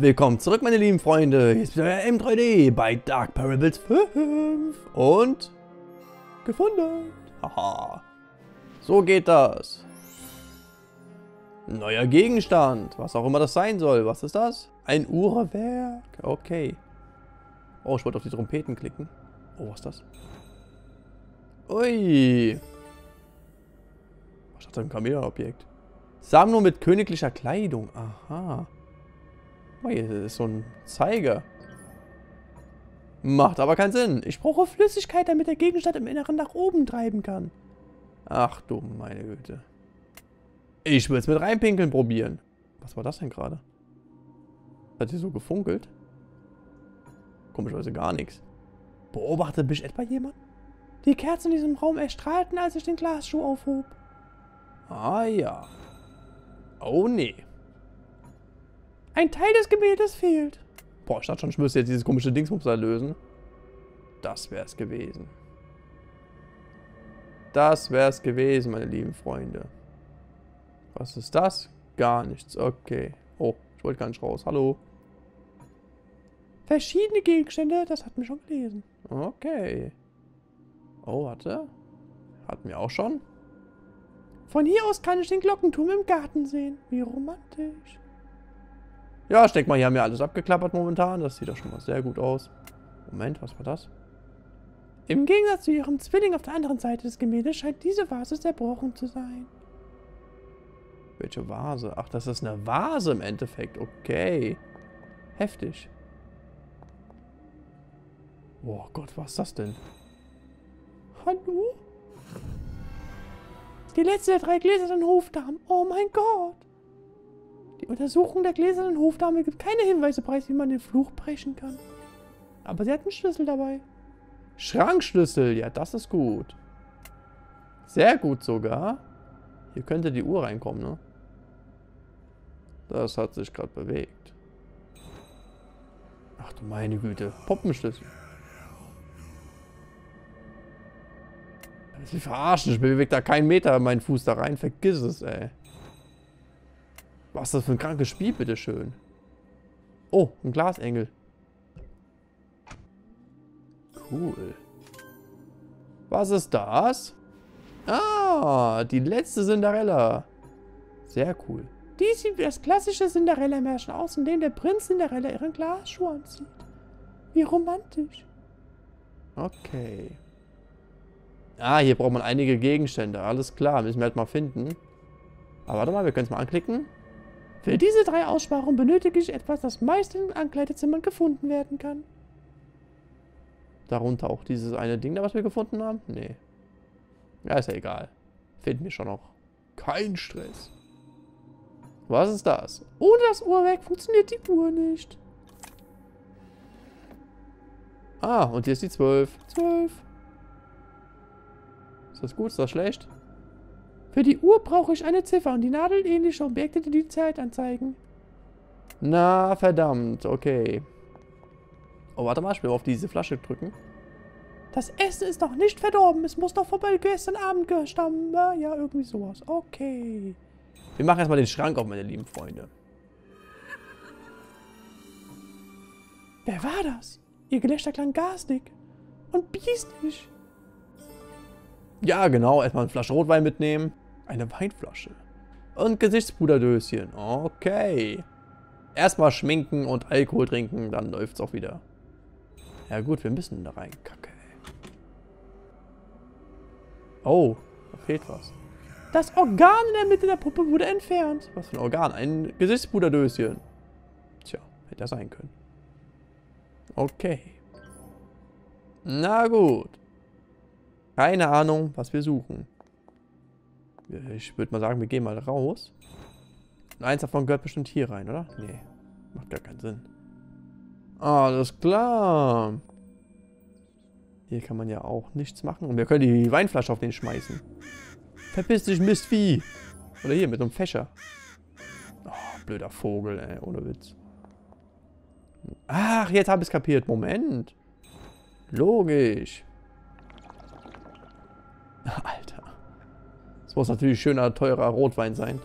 Willkommen zurück, meine lieben Freunde. Hier ist wieder M3D bei Dark Parables 5 und gefunden. Haha. So geht das. Neuer Gegenstand, was auch immer das sein soll. Was ist das? Ein Uhrwerk. Okay. Oh, ich wollte auf die Trompeten klicken. Oh, was ist das? Ui. Was hat ein Kamera-Objekt? Sammlung mit königlicher Kleidung. Aha. Oh, hier ist so ein Zeiger. Macht aber keinen Sinn. Ich brauche Flüssigkeit, damit der Gegenstand im Inneren nach oben treiben kann. Ach du meine Güte. Ich will es mit reinpinkeln probieren. Was war das denn gerade? Hat hier so gefunkelt? Komischerweise gar nichts. Beobachtet mich etwa jemand? Die Kerzen in diesem Raum erstrahlten, als ich den Glasschuh aufhob. Ah ja. Oh nee. Ein Teil des Gebetes fehlt. Boah, ich dachte schon, ich müsste jetzt dieses komische Dingsbums da lösen. Das wär's gewesen. Das wär's gewesen, meine lieben Freunde. Was ist das? Gar nichts. Okay. Oh, ich wollte gar nicht raus. Hallo. Verschiedene Gegenstände, das hatten wir schon gelesen. Okay. Oh, warte. Hatten wir auch schon. Von hier aus kann ich den Glockenturm im Garten sehen. Wie romantisch. Ja, ich denke mal, hier haben wir alles abgeklappert momentan. Das sieht doch schon mal sehr gut aus. Moment, was war das? Im Gegensatz zu ihrem Zwilling auf der anderen Seite des Gemäldes scheint diese Vase zerbrochen zu sein. Welche Vase? Ach, das ist eine Vase im Endeffekt. Okay. Heftig. Oh Gott, was ist das denn? Hallo? Die letzte der drei gläsernen Hofdamen. Oh mein Gott. Die Untersuchung der gläsernen Hofdame gibt keine Hinweise preis, wie man den Fluch brechen kann. Aber sie hat einen Schlüssel dabei. Schrankschlüssel, ja, das ist gut. Sehr gut sogar. Hier könnte die Uhr reinkommen, ne? Das hat sich gerade bewegt. Ach du meine Güte, Puppenschlüssel. Sie verarschen, ich bewege da keinen Meter meinen Fuß da rein, vergiss es, ey. Was ist das für ein krankes Spiel, bitteschön? Oh, ein Glasengel. Cool. Was ist das? Ah, die letzte Cinderella. Sehr cool. Dies sieht wie das klassische Cinderella-Märchen aus, in dem der Prinz Cinderella ihren Glasschuh anzieht. Wie romantisch. Okay. Ah, hier braucht man einige Gegenstände. Alles klar, müssen wir halt mal finden. Aber warte mal, wir können es mal anklicken. Für diese drei Aussparungen benötige ich etwas, das meist in Ankleidezimmern gefunden werden kann. Darunter auch dieses eine Ding da, was wir gefunden haben? Nee. Ja, ist ja egal. Fehlt mir schon noch. Kein Stress. Was ist das? Ohne das Uhrwerk funktioniert die Uhr nicht. Ah, und hier ist die 12. 12. Ist das gut? Ist das schlecht? Für die Uhr brauche ich eine Ziffer und die nadelähnliche Objekte, die die Zeit anzeigen. Na, verdammt. Okay. Oh, warte mal. Ich will auf diese Flasche drücken. Das Essen ist noch nicht verdorben. Es muss doch vorbei gestern Abend gestammen. Ja, irgendwie sowas. Okay. Wir machen erstmal den Schrank auf, meine lieben Freunde. Wer war das? Ihr Gelächter klang garstig und biestig. Ja, genau. Erstmal eine Flasche Rotwein mitnehmen. Eine Weinflasche. Und Gesichtsbruderdöschen. Okay. Erstmal schminken und Alkohol trinken, dann läuft's auch wieder. Ja gut, wir müssen da rein. Kacke. Oh, da fehlt was. Das Organ in der Mitte der Puppe wurde entfernt. Was für ein Organ? Ein Gesichtsbruderdöschen. Tja, hätte das sein können. Okay. Na gut. Keine Ahnung, was wir suchen. Ich würde mal sagen, wir gehen mal raus. Und eins davon gehört bestimmt hier rein, oder? Nee, macht gar keinen Sinn. Alles klar. Hier kann man ja auch nichts machen. Und wir können die Weinflasche auf den schmeißen. Verpiss dich, Mistvieh. Oder hier, mit einem Fächer. Oh, blöder Vogel, ey, ohne Witz. Ach, jetzt habe ich es kapiert. Moment. Logisch. Alter. Das muss natürlich schöner, teurer Rotwein sein.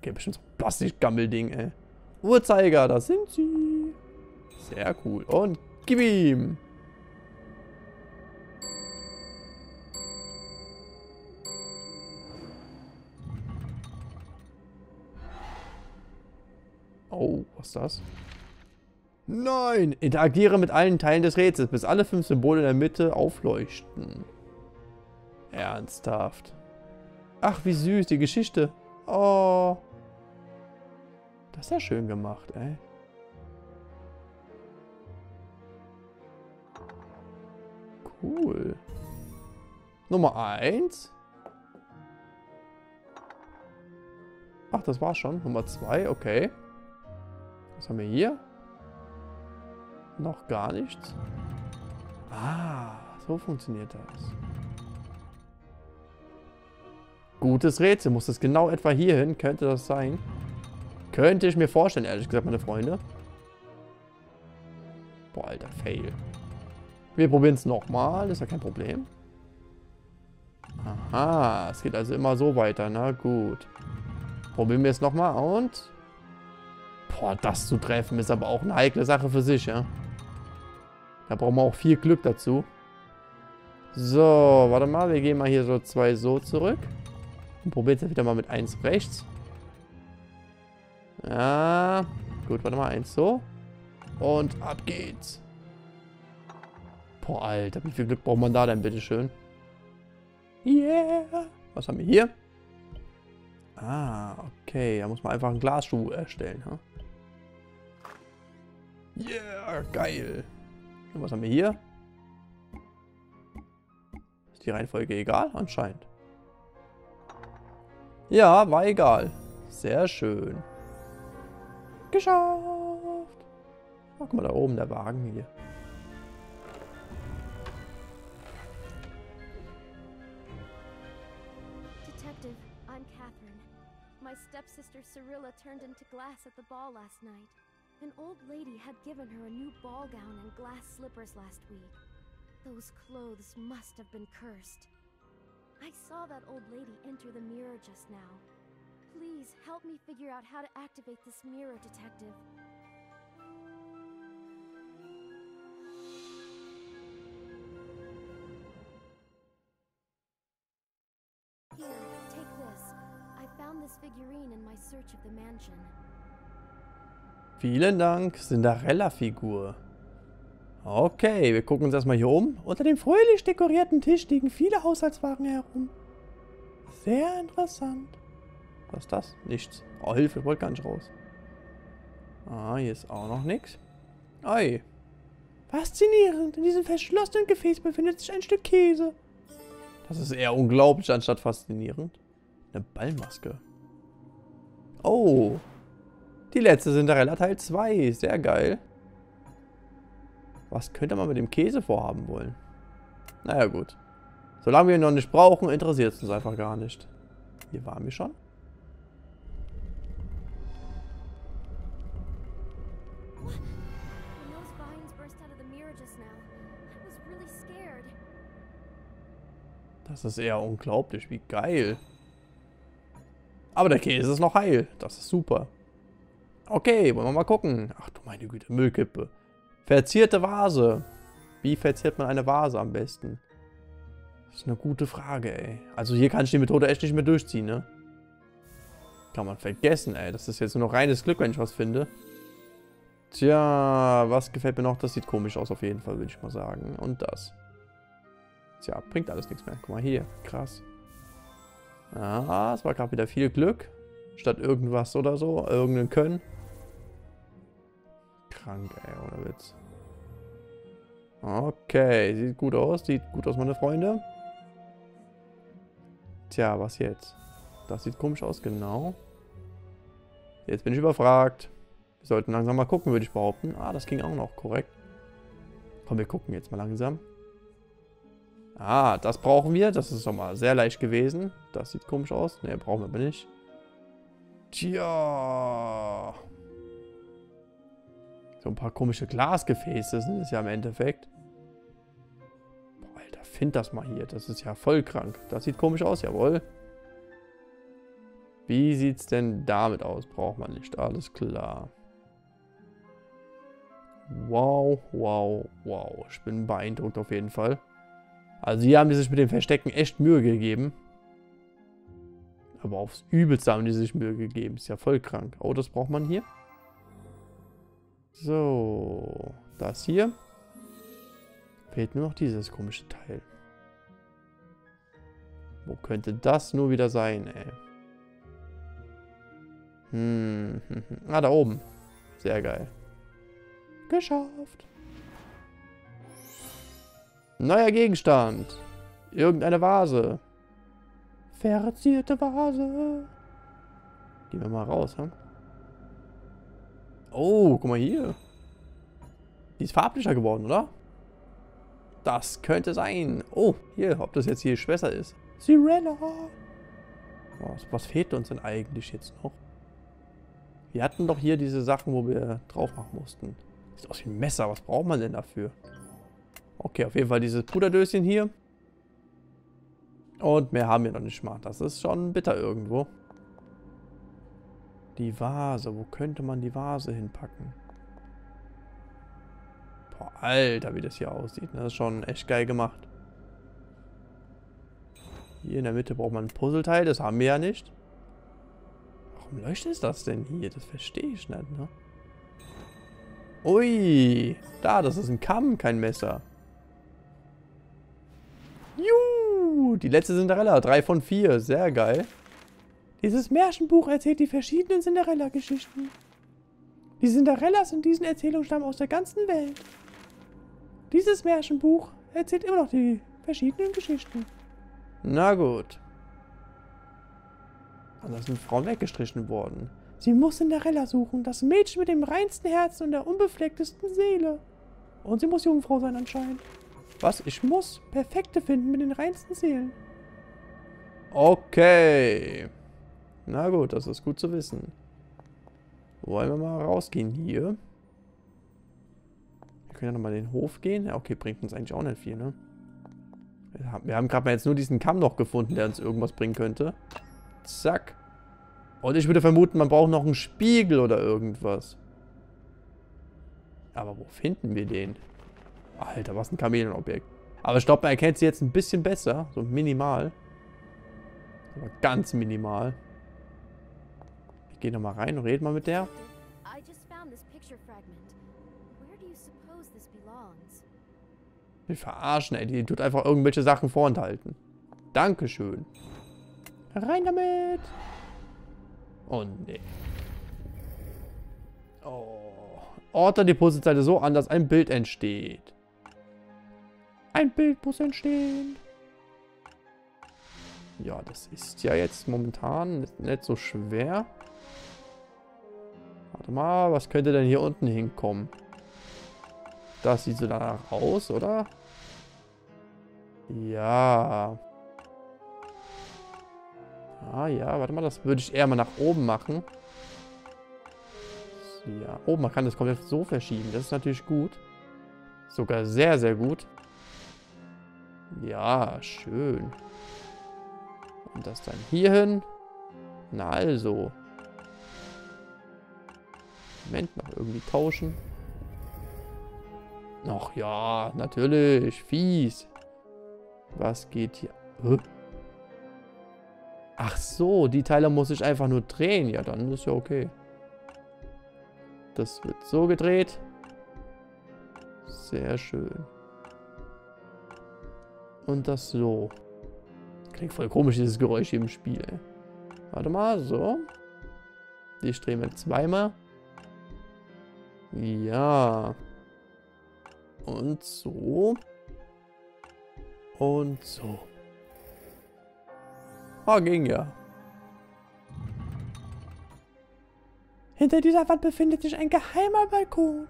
Gibt bestimmt so ein Plastikgammelding, ey. Uhrzeiger, da sind sie. Sehr cool. Und gib ihm. Oh, was ist das? Nein! Interagiere mit allen Teilen des Rätsels, bis alle 5 Symbole in der Mitte aufleuchten. Ernsthaft. Ach, wie süß, die Geschichte. Oh. Das ist ja schön gemacht, ey. Cool. Nummer 1. Ach, das war's schon. Nummer 2, okay. Was haben wir hier? Noch gar nichts. Ah, so funktioniert das. Gutes Rätsel. Muss das genau etwa hier hin? Könnte das sein? Könnte ich mir vorstellen, ehrlich gesagt, meine Freunde. Boah, alter Fail. Wir probieren es nochmal. Ist ja kein Problem. Aha, es geht also immer so weiter. Na gut. Probieren wir es nochmal und... Boah, das zu treffen ist aber auch eine heikle Sache für sich, ja. Da brauchen wir auch viel Glück dazu. So, warte mal, wir gehen mal hier so 2 so zurück. Und probieren es jetzt wieder mal mit 1 rechts. Ja, gut, warte mal, 1 so. Und ab geht's. Boah, Alter, wie viel Glück braucht man da denn, bitteschön? Yeah! Was haben wir hier? Ah, okay, da muss man einfach einen Glasschuh erstellen, ha? Yeah, geil. Und was haben wir hier? Ist die Reihenfolge egal? Anscheinend. Ja, war egal. Sehr schön. Geschafft. Oh, guck mal, da oben der Wagen hier. Detective, I'm Catherine. My stepsister Cyrilla turned into glass at the ball last night. An old lady had given her a new ball gown and glass slippers last week. Those clothes must have been cursed. I saw that old lady enter the mirror just now. Please help me figure out how to activate this mirror, detective. Here, take this. I found this figurine in my search of the mansion. Vielen Dank, Cinderella-Figur. Okay, wir gucken uns erstmal hier um. Unter dem fröhlich dekorierten Tisch liegen viele Haushaltswaren herum. Sehr interessant. Was ist das? Nichts. Oh, Hilfe, ich wollte gar nicht raus. Ah, hier ist auch noch nichts. Ei. Faszinierend, in diesem verschlossenen Gefäß befindet sich ein Stück Käse. Das ist eher unglaublich, anstatt faszinierend. Eine Ballmaske. Oh. Die letzte Cinderella Teil 2. Sehr geil. Was könnte man mit dem Käse vorhaben wollen? Naja, gut. Solange wir ihn noch nicht brauchen, interessiert es uns einfach gar nicht. Hier waren wir schon. Das ist eher unglaublich. Wie geil. Aber der Käse ist noch heil. Das ist super. Okay, wollen wir mal gucken. Ach du meine Güte, Müllkippe. Verzierte Vase. Wie verziert man eine Vase am besten? Das ist eine gute Frage, ey. Also hier kann ich die Methode echt nicht mehr durchziehen, ne? Kann man vergessen, ey. Das ist jetzt nur noch reines Glück, wenn ich was finde. Tja, was gefällt mir noch? Das sieht komisch aus auf jeden Fall, würde ich mal sagen. Und das. Tja, bringt alles nichts mehr. Guck mal hier, krass. Aha, es war gerade wieder viel Glück. Statt irgendwas oder so, irgendein Können. Krank, ey, ohne Witz. Okay, sieht gut aus, meine Freunde. Tja, was jetzt? Das sieht komisch aus, genau. Jetzt bin ich überfragt. Wir sollten langsam mal gucken, würde ich behaupten. Ah, das ging auch noch, korrekt. Komm, wir gucken jetzt mal langsam. Ah, das brauchen wir. Das ist doch mal sehr leicht gewesen. Das sieht komisch aus. Ne, brauchen wir aber nicht. Tja. So ein paar komische Glasgefäße sind es ja im Endeffekt. Boah, Alter, find das mal hier. Das ist ja voll krank. Das sieht komisch aus, jawohl. Wie sieht's denn damit aus? Braucht man nicht. Alles klar. Wow, wow, wow. Ich bin beeindruckt auf jeden Fall. Also die haben die sich mit dem Verstecken echt Mühe gegeben. Aber aufs Übelste haben die sich Mühe gegeben. Ist ja voll krank. Oh, das braucht man hier. So, das hier. Fehlt nur noch dieses komische Teil. Wo könnte das nur wieder sein, ey? Ah, da oben. Sehr geil. Geschafft. Neuer Gegenstand. Irgendeine Vase. Verzierte Vase. Gehen wir mal raus, hm? Oh, guck mal hier. Die ist farblicher geworden, oder? Das könnte sein. Oh, hier, ob das jetzt hier Schwester ist. Cyrilla. Oh, was fehlt uns denn eigentlich jetzt noch? Wir hatten doch hier diese Sachen, wo wir drauf machen mussten. Sieht aus wie ein Messer. Was braucht man denn dafür? Okay, auf jeden Fall dieses Puderdöschen hier. Und mehr haben wir noch nicht mal. Das ist schon bitter irgendwo. Die Vase. Wo könnte man die Vase hinpacken? Boah, Alter, wie das hier aussieht. Das ist schon echt geil gemacht. Hier in der Mitte braucht man ein Puzzleteil. Das haben wir ja nicht. Warum leuchtet das denn hier? Das verstehe ich nicht, ne? Ui! Da, das ist ein Kamm, kein Messer. Juhu! Die letzte Cinderella. 3 von 4. Sehr geil. Dieses Märchenbuch erzählt die verschiedenen Cinderella-Geschichten. Die Cinderellas in diesen Erzählungen stammen aus der ganzen Welt. Dieses Märchenbuch erzählt immer noch die verschiedenen Geschichten. Na gut. Da sind Frauen weggestrichen worden. Sie muss Cinderella suchen, das Mädchen mit dem reinsten Herzen und der unbeflecktesten Seele. Und sie muss Jungfrau sein anscheinend. Was? Ich muss Perfekte finden mit den reinsten Seelen. Okay. Na gut, das ist gut zu wissen. Wollen wir mal rausgehen hier? Wir können ja nochmal in den Hof gehen. Ja, okay, bringt uns eigentlich auch nicht viel, ne? Wir haben gerade mal jetzt nur diesen Kamm noch gefunden, der uns irgendwas bringen könnte. Zack. Und ich würde vermuten, man braucht noch einen Spiegel oder irgendwas. Aber wo finden wir den? Alter, was ein Chamäleonobjekt. Aber ich glaube, man erkennt sie jetzt ein bisschen besser. So minimal. Aber ganz minimal. Ich gehe nochmal rein und rede mal mit der. Wir verarschen, ey. Die tut einfach irgendwelche Sachen vorenthalten. Dankeschön. Rein damit! Oh nee. Oh. Orte die Puzzleteile so an, dass ein Bild entsteht. Ein Bild muss entstehen. Ja, das ist ja jetzt momentan nicht so schwer. Warte mal, was könnte denn hier unten hinkommen? Das sieht so danach aus, oder? Ja. Ah ja, warte mal, das würde ich eher mal nach oben machen. Ja, oh, man kann das komplett so verschieben. Das ist natürlich gut. Sogar sehr, sehr gut. Ja, schön. Und das dann hier hin. Na also. Moment, noch irgendwie tauschen. Ach ja, natürlich. Fies. Was geht hier? Huh? Ach so, die Teile muss ich einfach nur drehen. Ja, dann ist ja okay. Das wird so gedreht. Sehr schön. Und das so. Klingt voll komisch, dieses Geräusch hier im Spiel. Ey. Warte mal, so. Die drehen wir zweimal. Ja. Und so. Und so. Ah, ging ja. Hinter dieser Wand befindet sich ein geheimer Balkon.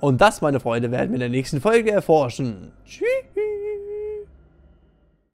Und das, meine Freunde, werden wir in der nächsten Folge erforschen. Tschüss.